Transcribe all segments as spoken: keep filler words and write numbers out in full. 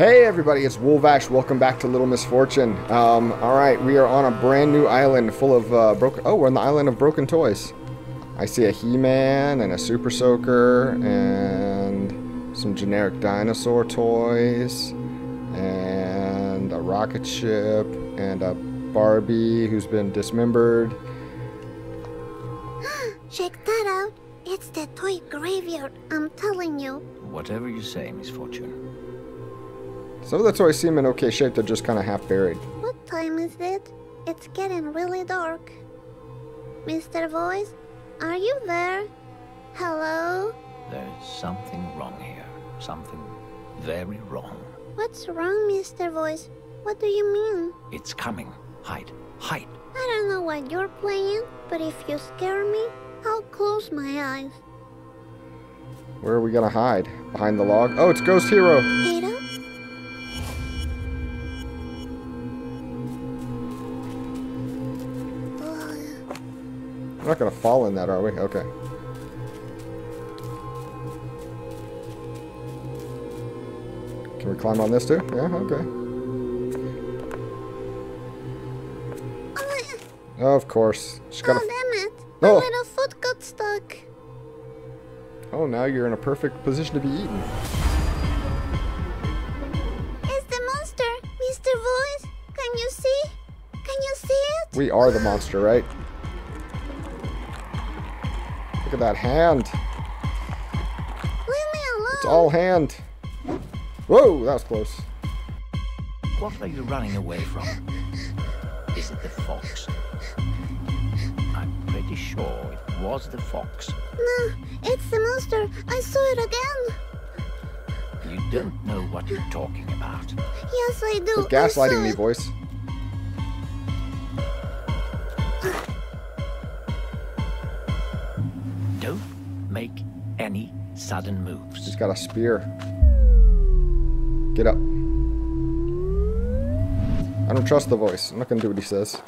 Hey everybody, it's Wolvash. Welcome back to Little Misfortune. Um, alright, we are on a brand new island full of uh, broken... Oh, we're on the island of broken toys. I see a He-Man and a Super Soaker and some generic dinosaur toys and a rocket ship and a Barbie who's been dismembered. Check that out. It's the toy graveyard, I'm telling you. Whatever you say, Misfortune. Some of the toys seem in okay shape, they're just kind of half buried. What time is it? It's getting really dark. Mister Voice, are you there? Hello? There's something wrong here. Something very wrong. What's wrong, Mister Voice? What do you mean? It's coming. Hide. Hide. I don't know what you're playing, but if you scare me, I'll close my eyes. Where are we gonna hide? Behind the log? Oh, it's Ghost Hiro! Hiro? We're not going to fall in that, are we? Okay. Can we climb on this too? Yeah, okay. Oh, of course. Just gotta oh, damn it. My oh. little foot got stuck. Oh, now you're in a perfect position to be eaten. It's the monster, Mister Voice. Can you see? Can you see it? We are the monster, right? Look at that hand. Leave me alone. It's all hand. Whoa, that was close. What are you running away from? Is it the fox? I'm pretty sure it was the fox. No, it's the monster. I saw it again. You don't know what you're talking about. Yes, I do. You're gaslighting me, Voice. Make any sudden moves. He's got a spear. Get up. I don't trust the voice. I'm not gonna do what he says.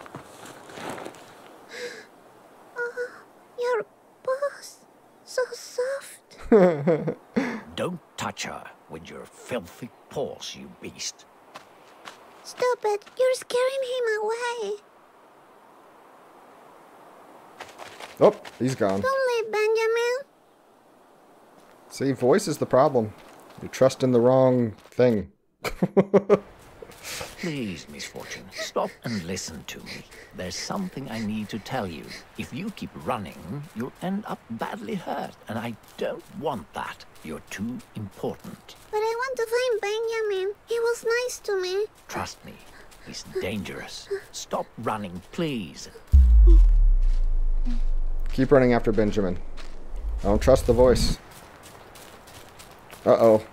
Oh, your boss. So soft. Don't touch her with your filthy paws, you beast. Stop it. You're scaring him away. Oh, he's gone. Don't leave, Benjamin. See, voice is the problem. You're trusting the wrong thing. Please, Misfortune, stop and listen to me. There's something I need to tell you. If you keep running, you'll end up badly hurt, and I don't want that. You're too important. But I want to find Benjamin. He was nice to me. Trust me, he's dangerous. Stop running, please. Keep running after Benjamin. I don't trust the voice. Uh-oh.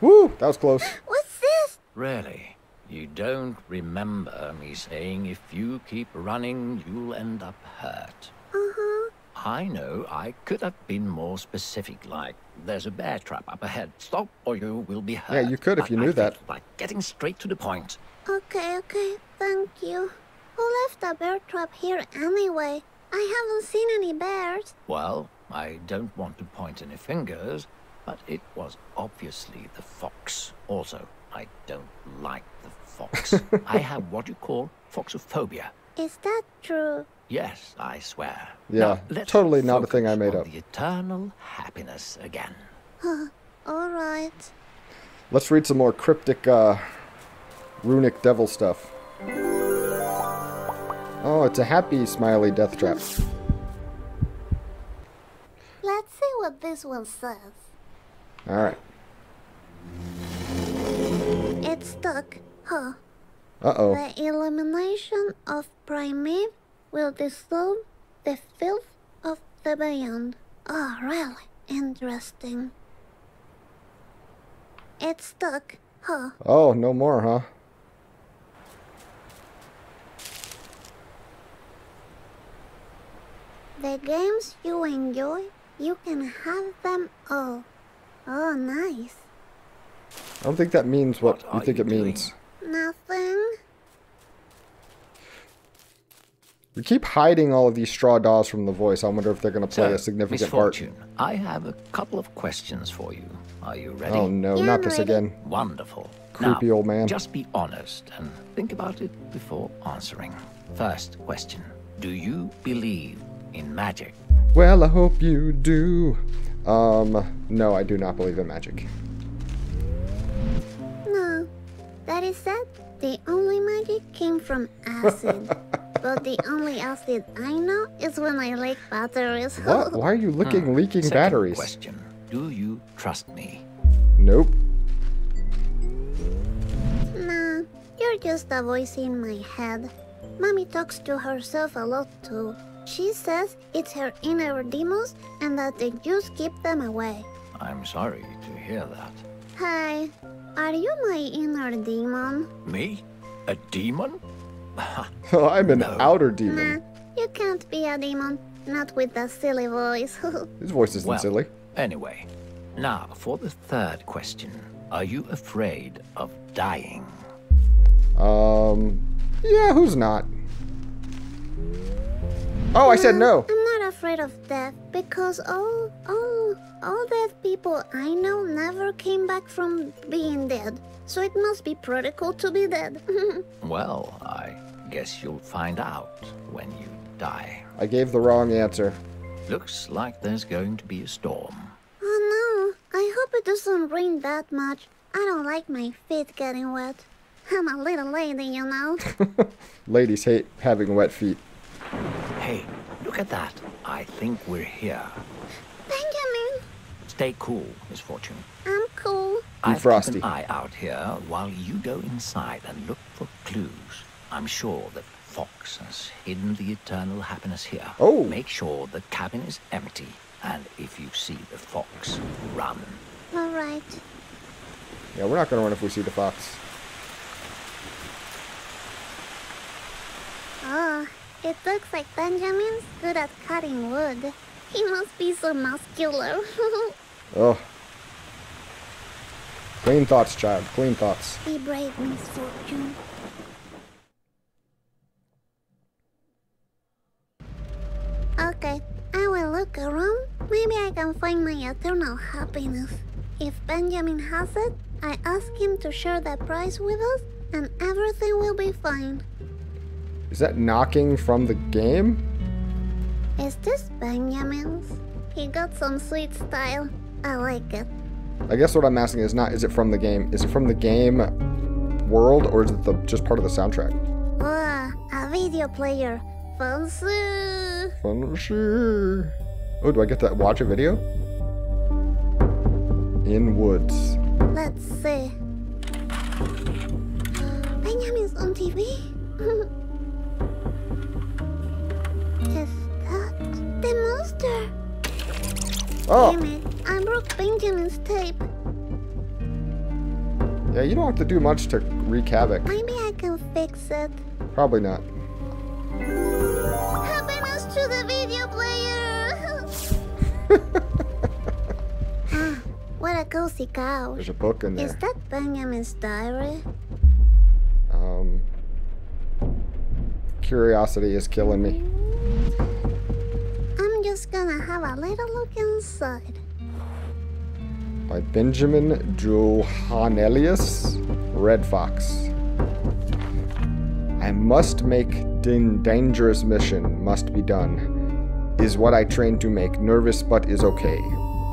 Woo! That was close. What's this? Really? You don't remember me saying if you keep running, you'll end up hurt. Uh-huh. I know. I could have been more specific, like, there's a bear trap up ahead. Stop or you will be hurt. Yeah, you could if you knew that. Like getting straight to the point. Okay, okay. Thank you. Who left a bear trap here anyway? I haven't seen any bears. Well, I don't want to point any fingers, but it was obviously the fox. Also, I don't like the fox. I have what you call foxophobia. Is that true? Yes, I swear. Yeah, now, totally not a thing I made up. The eternal happiness again. All right. Let's read some more cryptic, uh, runic devil stuff. Oh, it's a happy, smiley death trap. Let's see what this one says. Alright. It's stuck, huh? Uh-oh. The illumination of Primeve will dissolve the filth of the beyond. Oh, really interesting. It's stuck, huh? Oh, no more, huh? The games you enjoy, you can have them all. Oh, nice. I don't think that means what, what you think you it doing? means. Nothing. We keep hiding all of these straw dolls from the voice. I wonder if they're going to play so, a significant Miss Fortune, part. I have a couple of questions for you. Are you ready? Oh no, yeah, not I'm this ready. again. Wonderful. Creepy now, old man. Just be honest and think about it before answering. First question. Do you believe in magic? Well, I hope you do. Um, no, I do not believe in magic. No. That is sad. The only magic came from acid. But the only acid I know is when I lick batteries. What? Why are you licking hmm. leaking Second batteries? Question. Do you trust me? Nope. Nah, you're just a voice in my head. Mommy talks to herself a lot too. She says it's her inner demons and that the Jews keep them away. I'm sorry to hear that. Hi, are you my inner demon? Me? A demon? Oh, I'm an no. outer demon. Nah, you can't be a demon. Not with that silly voice. His voice isn't well, silly. Anyway, now for the third question. Are you afraid of dying? Um, yeah, who's not? Oh, I said no. I'm not afraid of death because all, all, all dead people I know never came back from being dead. So it must be pretty cool to be dead. Well, I guess you'll find out when you die. I gave the wrong answer. Looks like there's going to be a storm. Oh no, I hope it doesn't rain that much. I don't like my feet getting wet. I'm a little lady, you know. Ladies hate having wet feet. Hey, look at that. I think we're here. Benjamin! Stay cool, Miss Fortune. I'm cool. I'll keep an eye out here while you go inside and look for clues. I'm sure that Fox has hidden the eternal happiness here. Oh. Make sure the cabin is empty. And if you see the fox, run. All right. Yeah, we're not going to run if we see the fox. Oh. It looks like Benjamin's good at cutting wood. He must be so muscular. Oh. Clean thoughts, child. Clean thoughts. Be brave, Miss Fortune. Okay, I will look around. Maybe I can find my eternal happiness. If Benjamin has it, I ask him to share the prize with us, and everything will be fine. Is that knocking from the game? Is this Benjamin's? He got some sweet style. I like it. I guess what I'm asking is not, is it from the game? Is it from the game world, or is it the, just part of the soundtrack? Ah, a video player. Fancy. Fancy. Oh, do I get to watch a video? In woods. Let's see. Benjamin's on T V? Is that the monster? Oh. Damn it, I broke Benjamin's tape. Yeah, you don't have to do much to wreak havoc. Maybe I can fix it. Probably not. Happiness to the video player! Ah, what a cozy couch. There's a book in there. Is that Benjamin's diary? Um, curiosity is killing me. I'm just gonna have a little look inside. By Benjamin Johanelius Red Fox. I must make din dangerous mission must be done. Is what I trained to make nervous but is okay.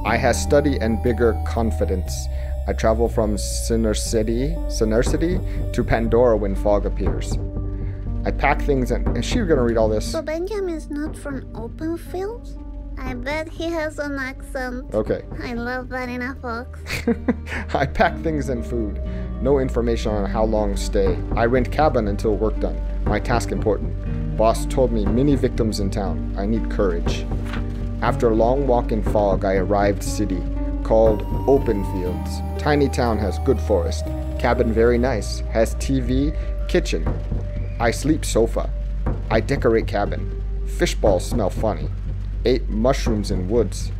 I has study and bigger confidence. I travel from Sinnercity, Sinnercity to Pandora when fog appears. I pack things and is she going to read all this? So Benjamin's not from Open Fields? I bet he has an accent. Okay. I love that in a fox. I pack things and food. No information on how long stay. I rent cabin until work done. My task important. Boss told me many victims in town. I need courage. After a long walk in fog, I arrived city called Open Fields. Tiny town has good forest. Cabin very nice. Has T V, kitchen. I sleep sofa. I decorate cabin. Fish balls smell funny. Ate mushrooms in woods.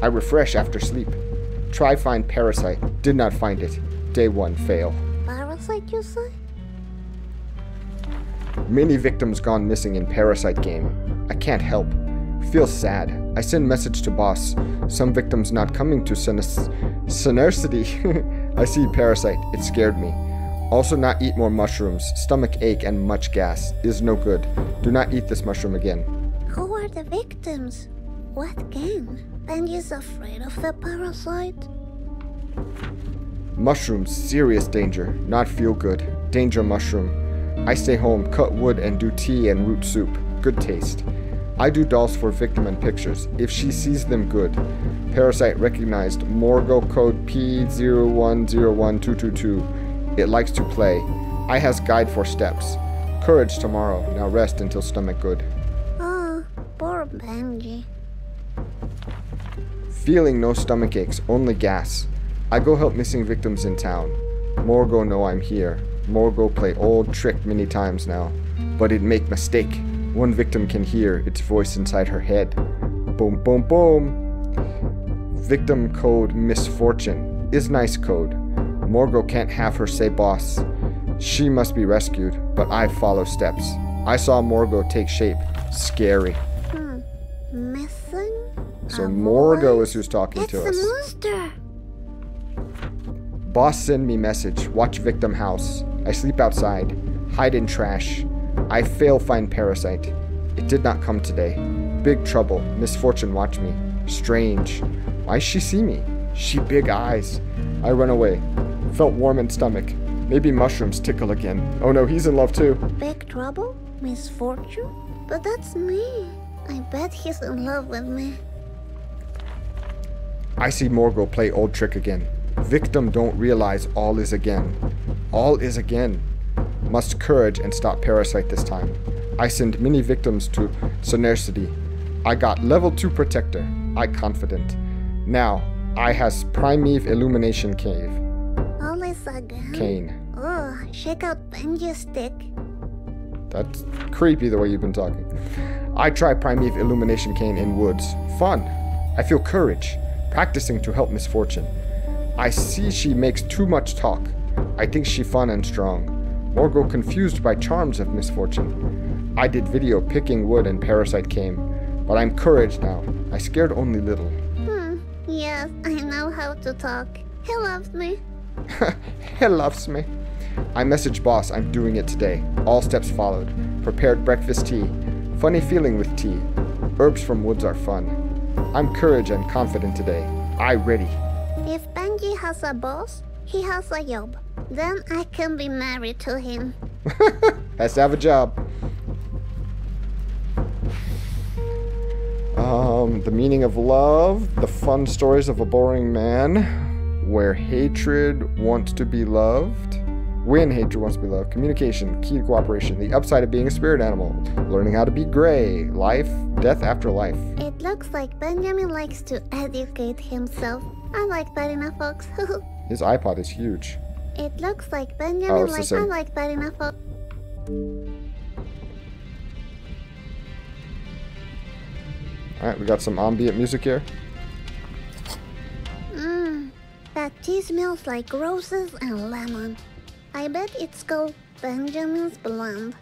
I refresh after sleep. Try find parasite. Did not find it. Day one fail. Parasite, you say? Many victims gone missing in Parasite game. I can't help. Feels sad. I send message to boss. Some victims not coming to Sinnercity. I see Parasite. It scared me. Also not eat more mushrooms. Stomach ache and much gas. Is no good. Do not eat this mushroom again. Who are the victims? What gang? And is afraid of the parasite? Mushrooms. Serious danger. Not feel good. Danger mushroom. I stay home. Cut wood and do tea and root soup. Good taste. I do dolls for victim and pictures. If she sees them, good. Parasite recognized. Morgo code P zero one zero one two two two. It likes to play. I has guide for steps. Courage tomorrow. Now rest until stomach good. Oh, poor Benji. Feeling no stomach aches, only gas. I go help missing victims in town. Morgo know I'm here. Morgo play old trick many times now. But it make mistake. One victim can hear its voice inside her head. Boom, boom, boom. Victim code Misfortune is nice code. Morgo can't have her say boss. She must be rescued, but I follow steps. I saw Morgo take shape. Scary. Hmm. Missing? So a Morgo voice? Is who's talking it's to us. It's a monster. Boss send me message. Watch victim house. I sleep outside. Hide in trash. I fail find Parasite. It did not come today. Big trouble. Misfortune watch me. Strange. Why she see me? She big eyes. I run away. Felt warm in stomach. Maybe mushrooms tickle again. Oh no, he's in love too. Big trouble? Misfortune? But that's me. I bet he's in love with me. I see Morgo play old trick again. Victim don't realize all is again. All is again. Must courage and stop Parasite this time. I send many victims to Sinnercity. I got level two protector. I confident. Now, I has Primeve Illumination cave. Always again? Kane. Oh, shake out Benji's stick. That's creepy the way you've been talking. I try Primeve Illumination cane in woods. Fun. I feel courage. Practicing to help Misfortune. I see she makes too much talk. I think she fun and strong. Morgo confused by charms of Misfortune. I did video picking wood and Parasite came, but I'm courage now. I scared only little. Hmm, yes, I know how to talk. He loves me. He loves me. I message boss I'm doing it today. All steps followed. Prepared breakfast tea. Funny feeling with tea. Herbs from woods are fun. I'm courage and confident today. I ready. If Benji has a boss, he has a job. Then I can be married to him. Has to have a job. Um, the meaning of love, the fun stories of a boring man, where hatred wants to be loved, when hatred wants to be loved, communication, key to cooperation, the upside of being a spirit animal, learning how to be gray, life, death after life. It looks like Benjamin likes to educate himself. I like that in a fox. His iPod is huge. It looks like Benjamin oh, like I like that enough. Alright, we got some ambient music here. Mmm, that tea smells like roses and lemon. I bet it's called Benjamin's Blend,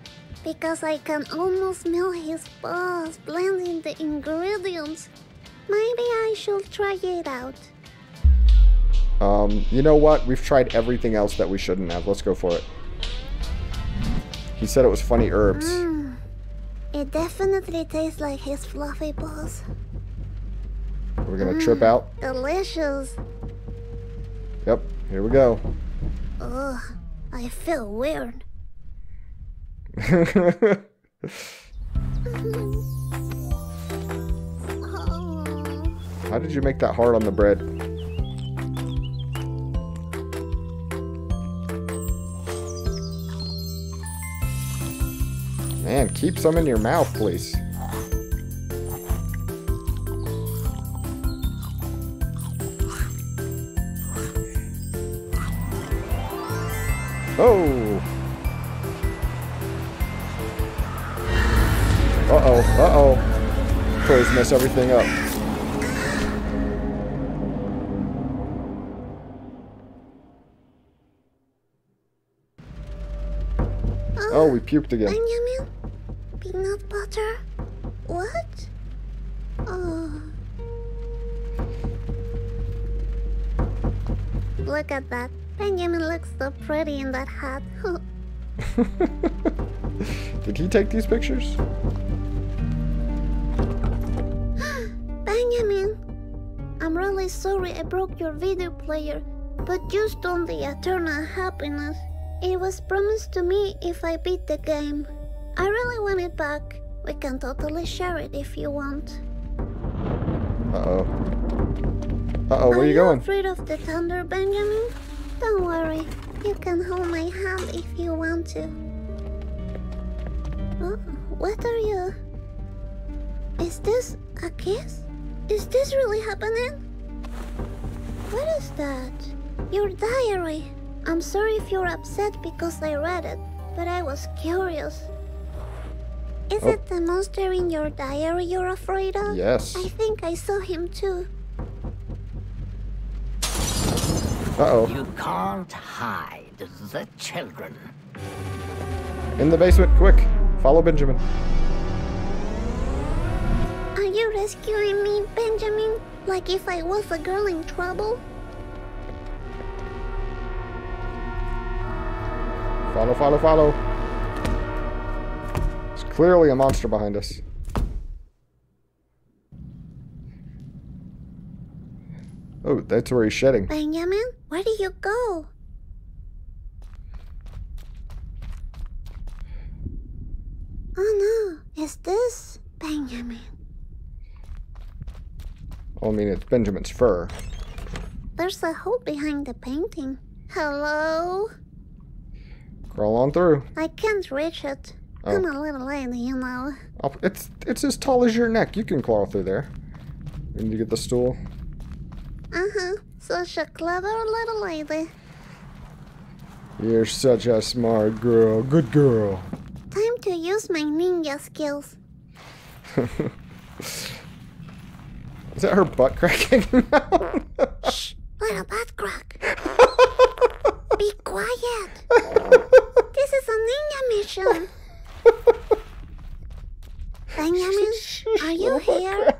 because I can almost smell his boss blending the ingredients. Maybe I should try it out. Um, you know what? We've tried everything else that we shouldn't have. Let's go for it. He said it was funny herbs. Mm. It definitely tastes like his fluffy balls. We're gonna mm. trip out. Delicious. Yep, here we go. Ugh, I feel weird. How did you make that heart on the bread? Man, keep some in your mouth, please. Oh! Uh-oh, uh-oh. Please mess everything up. Oh, Oh, we puked again. Onion milk? Peanut butter? What? Oh. Look at that. Benjamin looks so pretty in that hat. Did he take these pictures? Benjamin! I'm really sorry I broke your video player, but you stole the eternal happiness. It was promised to me if I beat the game. I really want it back. We can totally share it if you want. Uh-oh. Uh-oh, where are you going? Are you afraid of the thunder, Benjamin? Don't worry. You can hold my hand if you want to. Oh, what are you? Is this a kiss? Is this really happening? What is that? Your diary. I'm sorry if you're upset because I read it, but I was curious. Is oh. it the monster in your diary you're afraid of? Yes. I think I saw him too. Uh-oh. You can't hide the children. In the basement, quick. Follow Benjamin. Are you rescuing me, Benjamin? Like if I was a girl in trouble? Follow, follow, follow. There's clearly a monster behind us. Oh, that's where he's shedding. Benjamin, where do you go? Oh no, is this Benjamin? Well, I mean, it's Benjamin's fur. There's a hole behind the painting. Hello? Crawl on through. I can't reach it. Oh. I'm a little lady, you know. I'll, it's it's as tall as your neck. You can crawl through there. And you get the stool. Uh-huh. Such a clever little lady. You're such a smart girl. Good girl. Time to use my ninja skills. Is that her butt cracking? Shh! What a butt crack! Be quiet! This is a ninja mission! Benjamin, are you here?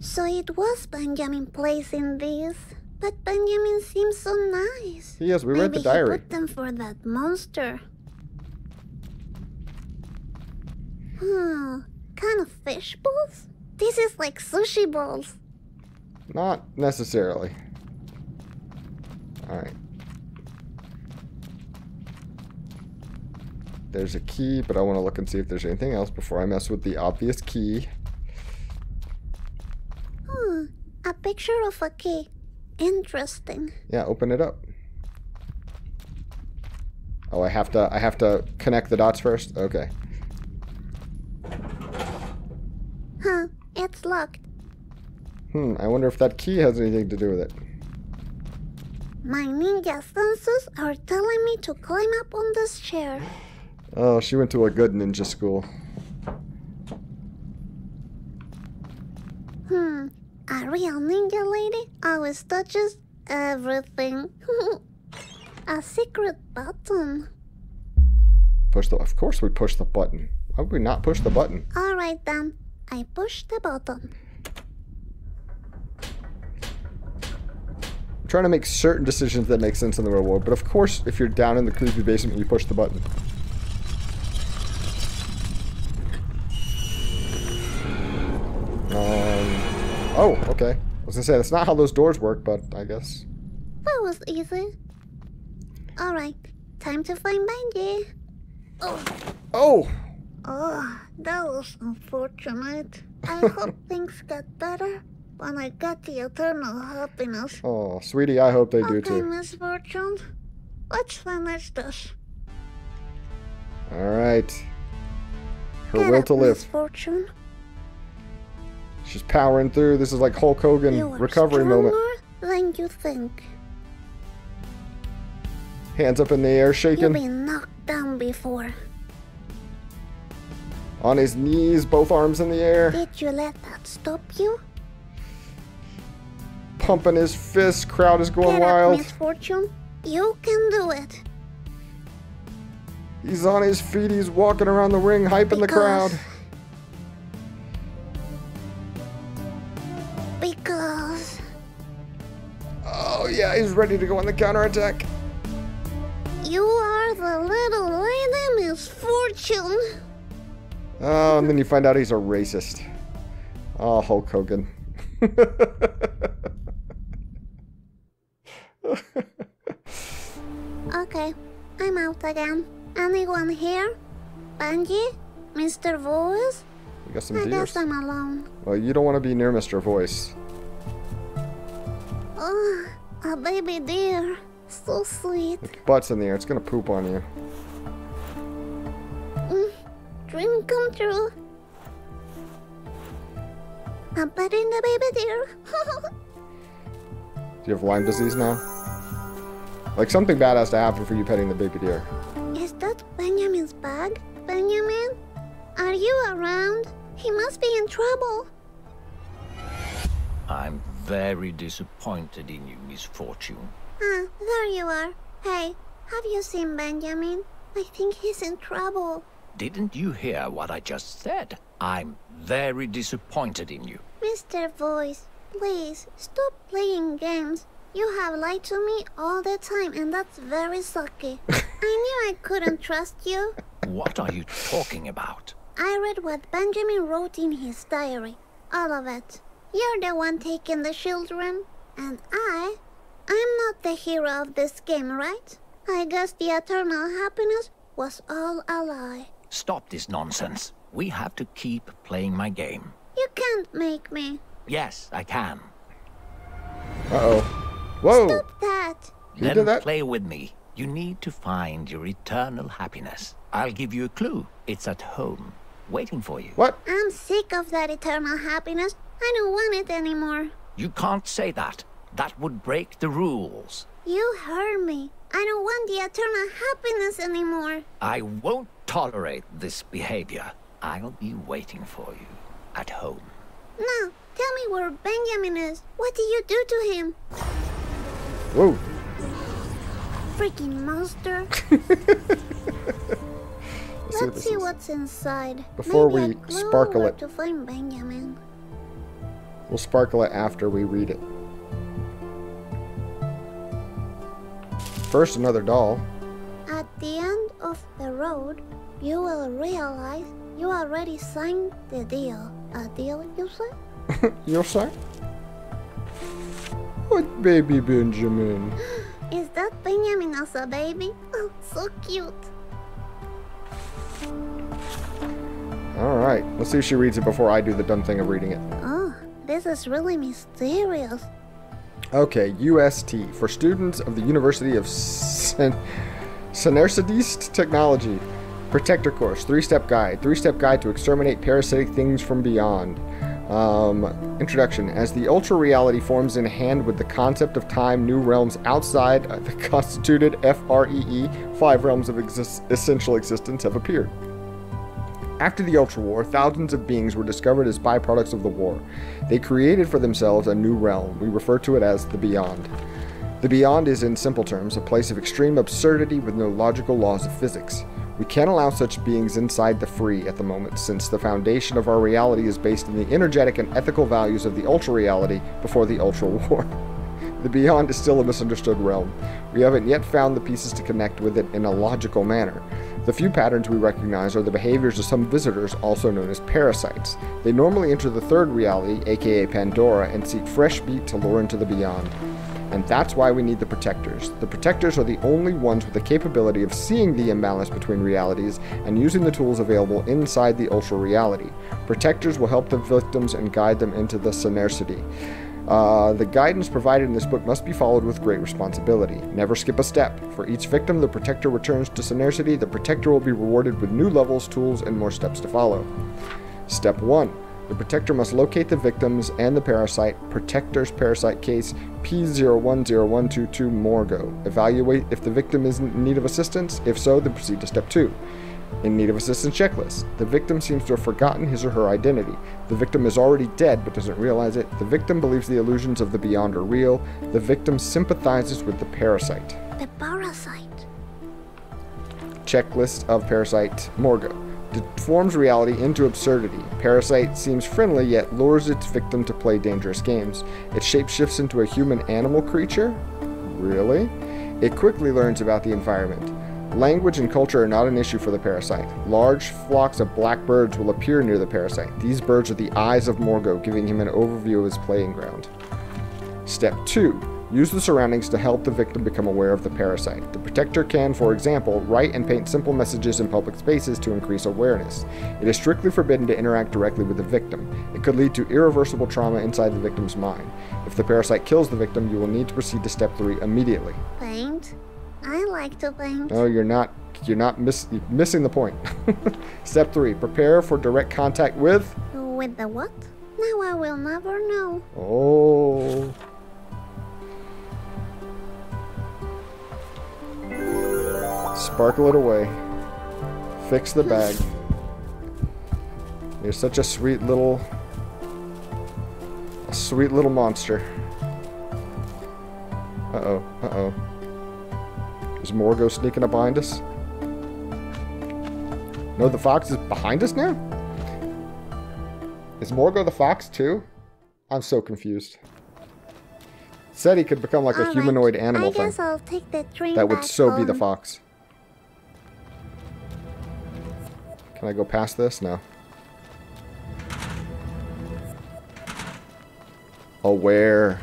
So it was Benjamin placing these, but Benjamin seems so nice. Yes, we read the diary. Maybe he put them for that monster. Hmm, kind of fish balls? This is like sushi balls. Not necessarily. Alright. There's a key, but I want to look and see if there's anything else before I mess with the obvious key. Hmm, a picture of a key. Interesting. Yeah, open it up. Oh, I have to I have to connect the dots first? Okay. Huh, it's locked. Hmm, I wonder if that key has anything to do with it. My ninja senses are telling me to climb up on this chair. Oh, she went to a good ninja school. Hmm, a real ninja lady always touches everything. A secret button. Push the... Of course we push the button. Why would we not push the button? Alright then, I push the button. Trying to make certain decisions that make sense in the real world, but of course, if you're down in the creepy basement, you push the button. Um. Oh, okay. I was gonna say that's not how those doors work, but I guess. That was easy. All right, time to find Benji. Oh. Oh. Oh, that was unfortunate. I hope things get better. When I got the eternal happiness. Oh, sweetie, I hope they do too. Open Misfortune. Let's finish this. Alright. Her will to live. Misfortune. She's powering through. This is like Hulk Hogan recovery moment. More than you think. Hands up in the air, shaking. You've been knocked down before. On his knees, both arms in the air. Did you let that stop you? Pumping his fist, crowd is going wild. Misfortune, You can do it. He's on his feet, he's walking around the ring, hyping because, the crowd. Because... Oh yeah, he's ready to go on the counterattack. You are the little lady misfortune. Oh, and then you find out he's a racist. Oh, Hulk Hogan. Okay, I'm out again. Anyone here? Bungie? Mister Voice? You got some I deers. Guess I'm alone. Well, you don't want to be near Mister Voice. Oh, a baby deer. So sweet. It butts in the air. It's going to poop on you. Mm, dream come true. I'm petting the baby deer. Do you have Lyme disease now? Like, something bad has to happen for you petting the baby deer. Is that Benjamin's bag? Benjamin? Are you around? He must be in trouble. I'm very disappointed in you, Misfortune. Ah, there you are. Hey, have you seen Benjamin? I think he's in trouble. Didn't you hear what I just said? I'm very disappointed in you. Mister Voice, please, stop playing games. You have lied to me all the time, and that's very sucky. I knew I couldn't trust you. What are you talking about? I read what Benjamin wrote in his diary. All of it. You're the one taking the children. And I... I'm not the hero of this game, right? I guess the eternal happiness was all a lie. Stop this nonsense. We have to keep playing my game. You can't make me. Yes, I can. Uh-oh. Whoa! Stop that! You did that? Play with me. You need to find your eternal happiness. I'll give you a clue. It's at home, waiting for you. What? I'm sick of that eternal happiness. I don't want it anymore. You can't say that. That would break the rules. You heard me. I don't want the eternal happiness anymore. I won't tolerate this behavior. I'll be waiting for you at home. No, tell me where Benjamin is. What did you do to him? Whoa. Freaking monster. Let's, Let's see what's inside. Before Maybe we sparkle it. To find Benjamin. We'll sparkle it after we read it. First, another doll. At the end of the road, you will realize you already signed the deal. A deal, you say? You say? What baby Benjamin? Is that Benjamin as a baby? Oh, so cute. Alright, let's see if she reads it before I do the dumb thing of reading it. Oh, this is really mysterious. Okay, U S T, for students of the University of Sen Senersidist Technology. Protector Course, three-step guide. Three-step guide to exterminate parasitic things from beyond. Um, introduction. As the ultra-reality forms in hand with the concept of time, new realms outside the constituted F R E E, five realms of exist essential existence have appeared. After the Ultra War, thousands of beings were discovered as byproducts of the war. They created for themselves a new realm. We refer to it as the Beyond. The Beyond is, in simple terms, a place of extreme absurdity with no logical laws of physics. We can't allow such beings inside the free at the moment, since the foundation of our reality is based in the energetic and ethical values of the Ultra-Reality before the Ultra War. The Beyond is still a misunderstood realm. We haven't yet found the pieces to connect with it in a logical manner. The few patterns we recognize are the behaviors of some visitors, also known as parasites. They normally enter the third reality, aka Pandora, and seek fresh meat to lure into the Beyond. And that's why we need the Protectors. The Protectors are the only ones with the capability of seeing the imbalance between realities and using the tools available inside the Ultra Reality. Protectors will help the victims and guide them into the Sinnercity. Uh, the guidance provided in this book must be followed with great responsibility. Never skip a step. For each victim the Protector returns to Sinnercity, the Protector will be rewarded with new levels, tools, and more steps to follow. Step one. The Protector must locate the victims and the parasite. Protector's Parasite Case P zero one zero one two two Morgo. Evaluate if the victim is in need of assistance. If so, then proceed to Step two. in need of assistance checklist. The victim seems to have forgotten his or her identity. The victim is already dead but doesn't realize it. The victim believes the illusions of the beyond are real. The victim sympathizes with the parasite. The parasite. Checklist of parasite Morgo. Deforms reality into absurdity. Parasite seems friendly yet lures its victim to play dangerous games. It shapeshifts into a human animal creature? Really? It quickly learns about the environment. Language and culture are not an issue for the parasite. Large flocks of black birds will appear near the parasite. These birds are the eyes of Morgo, giving him an overview of his playing ground. Step two. Use the surroundings to help the victim become aware of the parasite. The protector can, for example, write and paint simple messages in public spaces to increase awareness. It is strictly forbidden to interact directly with the victim. It could lead to irreversible trauma inside the victim's mind. If the parasite kills the victim, you will need to proceed to step three immediately. Paint? I like to paint. No, you're not. You're not miss, you're missing the point. Step three. Prepare for direct contact with... With the what? Now I will never know. Oh... Sparkle it away. Fix the bag. You're such a sweet little... A sweet little monster. Uh-oh. Uh-oh. Is Morgo sneaking up behind us? No, the fox is behind us now? Is Morgo the fox too? I'm so confused. Said he could become like All a humanoid right. animal I guess thing. I'll take the train that would so home. be the fox. Can I go past this? No. Aware.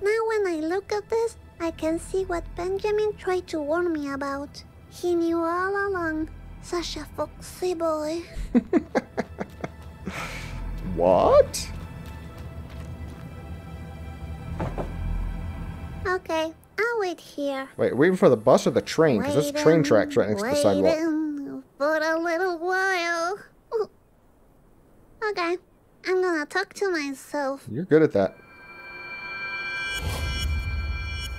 Now when I look at this, I can see what Benjamin tried to warn me about. He knew all along. Such a foxy boy. What? Okay, I'll wait here. Wait, waiting for the bus or the train? Because there's train tracks right next to the sidewalk. For a little while. Ooh. Okay, I'm gonna talk to myself. You're good at that.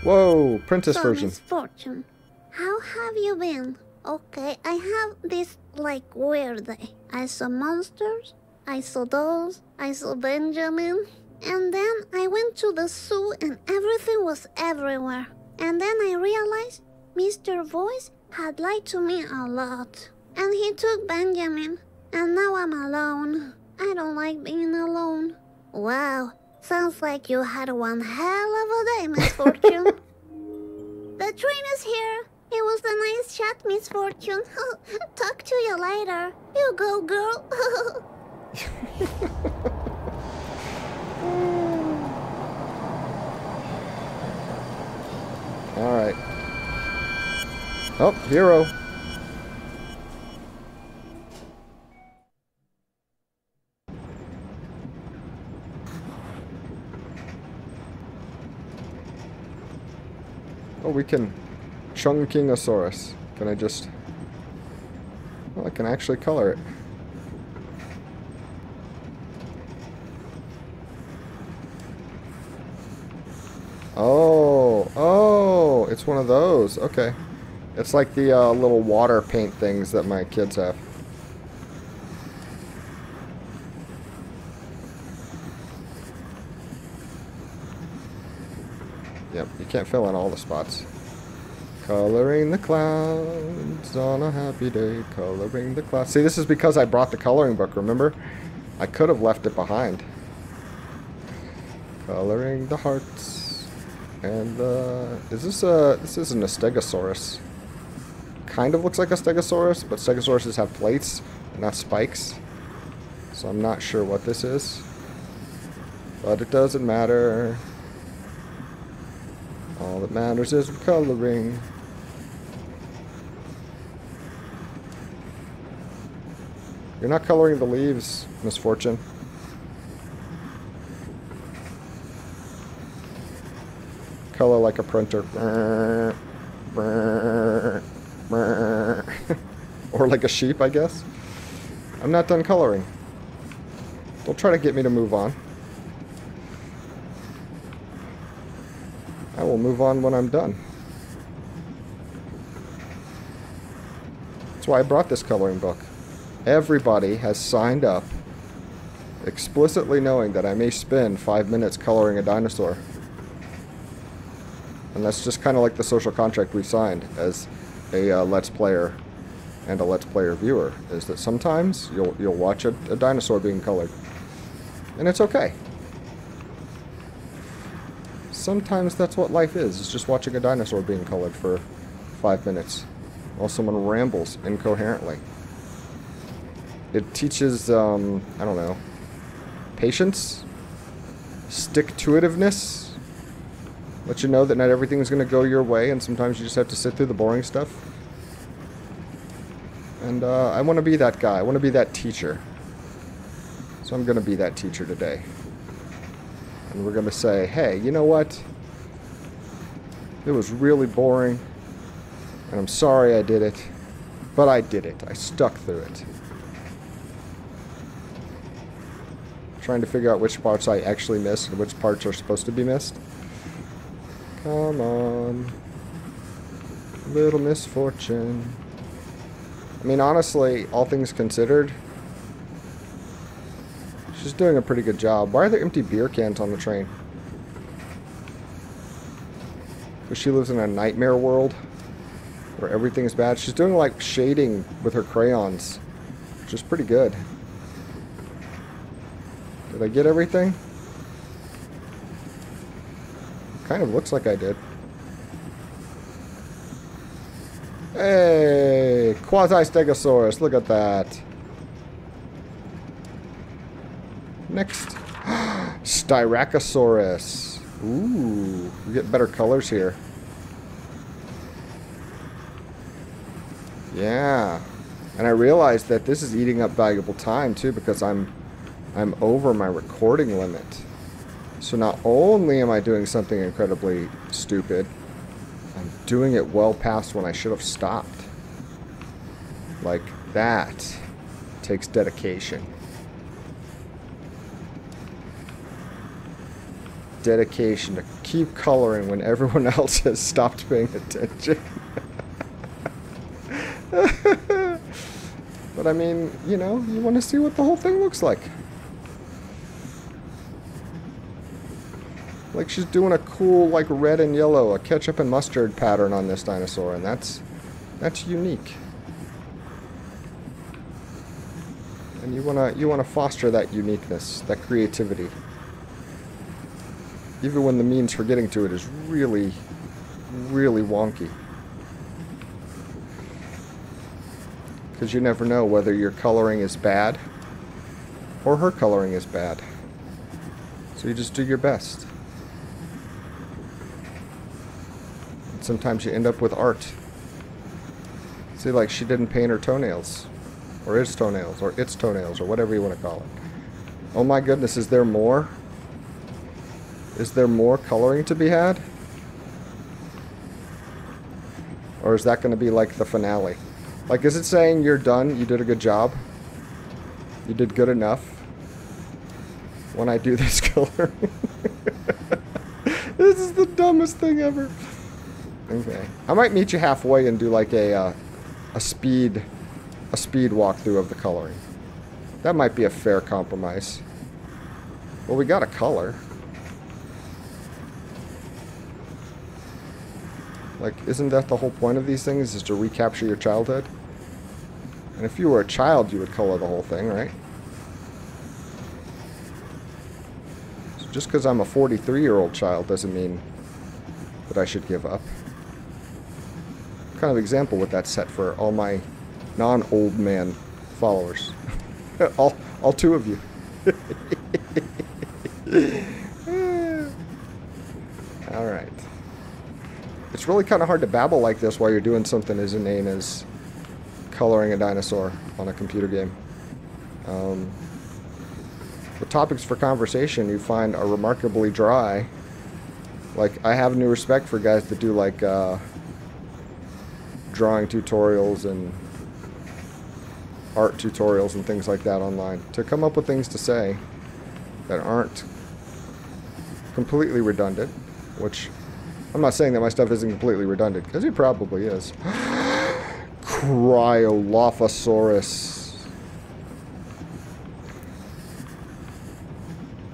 Whoa, princess so version. Misfortune. How have you been? Okay, I have this like weird day. I saw monsters, I saw dolls, I saw Benjamin, and then I went to the zoo and everything was everywhere. And then I realized Mister Voice had lied to me a lot. And he took Benjamin. And now I'm alone. I don't like being alone. Wow, sounds like you had one hell of a day, Misfortune. The train is here. It was a nice chat, Misfortune. Talk to you later. You go, girl. Alright. Oh, Hiro. Oh, we can... Chungkingosaurus. Can I just... Well, I can actually color it. Oh, oh, it's one of those. Okay. It's like the uh, little water paint things that my kids have. Yep, you can't fill in all the spots. Coloring the clouds on a happy day. Coloring the clouds. See, this is because I brought the coloring book, remember? I could have left it behind. Coloring the hearts. And, uh, is this a, this isn't a Stegosaurus. Kind of looks like a Stegosaurus, but Stegosauruses have plates, not spikes. So I'm not sure what this is. But it doesn't matter. All that matters is coloring. You're not coloring the leaves, Misfortune. Color like a printer. Or like a sheep, I guess. I'm not done coloring. Don't try to get me to move on. I will move on when I'm done. That's why I brought this coloring book. Everybody has signed up, explicitly knowing that I may spend five minutes coloring a dinosaur. And that's just kind of like the social contract we've signed as a uh, Let's Player and a Let's Player viewer, is that sometimes you'll, you'll watch a, a dinosaur being colored. And it's okay. Sometimes that's what life is, is just watching a dinosaur being colored for five minutes while someone rambles incoherently. It teaches, um, I don't know, patience, stick-to-itiveness, let you know that not everything's going to go your way, and sometimes you just have to sit through the boring stuff. And uh, I want to be that guy. I want to be that teacher. So I'm going to be that teacher today. And we're going to say, hey, you know what? It was really boring, and I'm sorry I did it, but I did it. I stuck through it. Trying to figure out which parts I actually missed and which parts are supposed to be missed. Come on. Little Misfortune. I mean, honestly, all things considered, she's doing a pretty good job. Why are there empty beer cans on the train? Because she lives in a nightmare world where everything's bad. She's doing, like, shading with her crayons, which is pretty good. Did I get everything? Kind of looks like I did. Hey! Quasi-Stegosaurus, look at that. Next. Styracosaurus. Ooh, we get better colors here. Yeah. And I realized that this is eating up valuable time, too, because I'm... I'm over my recording limit. So not only am I doing something incredibly stupid, I'm doing it well past when I should have stopped. Like, that takes dedication. Dedication to keep coloring when everyone else has stopped paying attention. But I mean, you know, you want to see what the whole thing looks like. Like, she's doing a cool, like, red and yellow, a ketchup and mustard pattern on this dinosaur, and that's, that's unique. And you wanna, you wanna foster that uniqueness, that creativity. Even when the means for getting to it is really, really wonky. Because you never know whether your coloring is bad, or her coloring is bad. So you just do your best. Sometimes you end up with art. See, like, she didn't paint her toenails. Or his toenails. Or its toenails. Or whatever you want to call it. Oh my goodness, is there more? Is there more coloring to be had? Or is that going to be, like, the finale? Like, is it saying you're done? You did a good job? You did good enough? When I do this coloring? This is the dumbest thing ever. Okay. I might meet you halfway and do like a uh, a speed a speed walkthrough of the coloring. That might be a fair compromise. Well, we got a color. Like, isn't that the whole point of these things, is to recapture your childhood? And if you were a child, you would color the whole thing, right? So just because I'm a forty-three-year-old child doesn't mean that I should give up. Kind of example would that set for all my non-old man followers? all, all two of you. All right. It's really kind of hard to babble like this while you're doing something as inane as coloring a dinosaur on a computer game. Um, the topics for conversation you find are remarkably dry. Like, I have new respect for guys that do like. Uh, drawing tutorials and art tutorials and things like that online to come up with things to say that aren't completely redundant, which I'm not saying that my stuff isn't completely redundant, because it probably is. Cryolophosaurus.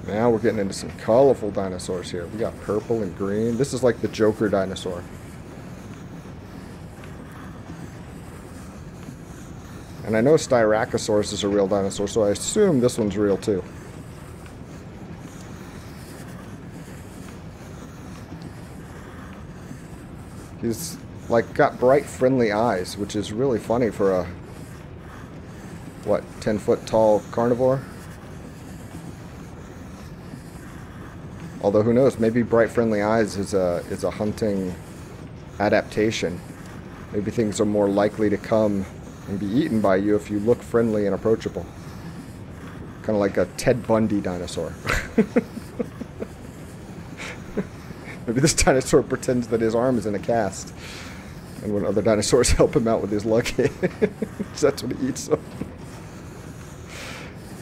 Now we're getting into some colorful dinosaurs here. We got purple and green. This is like the Joker dinosaur. And I know Styracosaurus is a real dinosaur, so I assume this one's real too. He's like got bright, friendly eyes, which is really funny for a what, ten foot tall carnivore. Although who knows? Maybe bright, friendly eyes is a is a hunting adaptation. Maybe things are more likely to come and be eaten by you if you look friendly and approachable. Kind of like a Ted Bundy dinosaur. Maybe this dinosaur pretends that his arm is in a cast, and when other dinosaurs help him out with his luggage, that's what he eats them.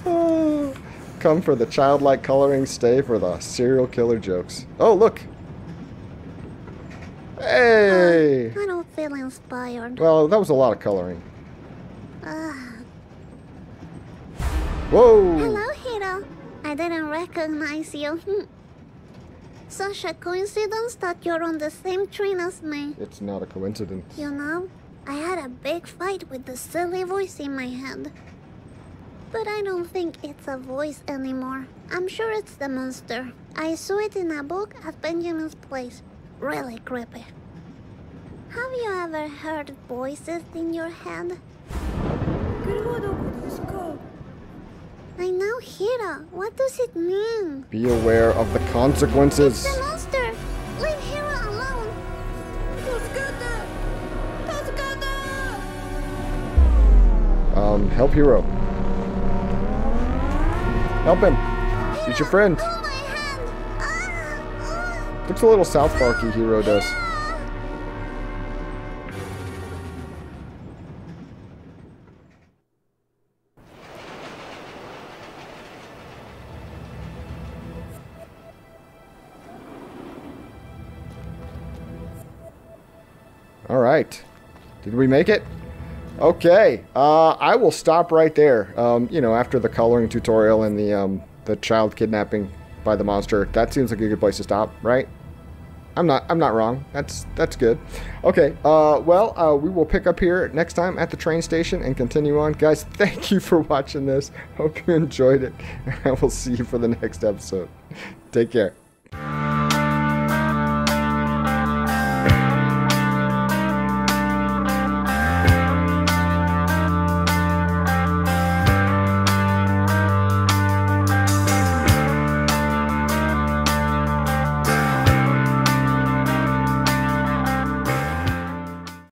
Oh, come for the childlike coloring, stay for the serial killer jokes. Oh, look! Hey! Uh, I don't feel inspired. Well, that was a lot of coloring. Uh. Whoa! Hello, Hiro. I didn't recognize you. Such a coincidence that you're on the same train as me. It's not a coincidence. You know, I had a big fight with the silly voice in my head. But I don't think it's a voice anymore. I'm sure it's the monster. I saw it in a book at Benjamin's place. Really creepy. Have you ever heard voices in your head? I know, Hiro. What does it mean? Be aware of the consequences. It's the monster. Leave Hiro alone. Um, help Hiro. Help him. Hiro, he's your friend. Pull my hand. Ah, ah, looks a little South Parky, Hiro does. Alright, did we make it? Okay, uh, I will stop right there. Um, you know, after the coloring tutorial and the, um, the child kidnapping by the monster, that seems like a good place to stop, right? I'm not, I'm not wrong. That's, that's good. Okay, uh, well, uh, we will pick up here next time at the train station and continue on. Guys, thank you for watching this. Hope you enjoyed it. I will see you for the next episode. Take care.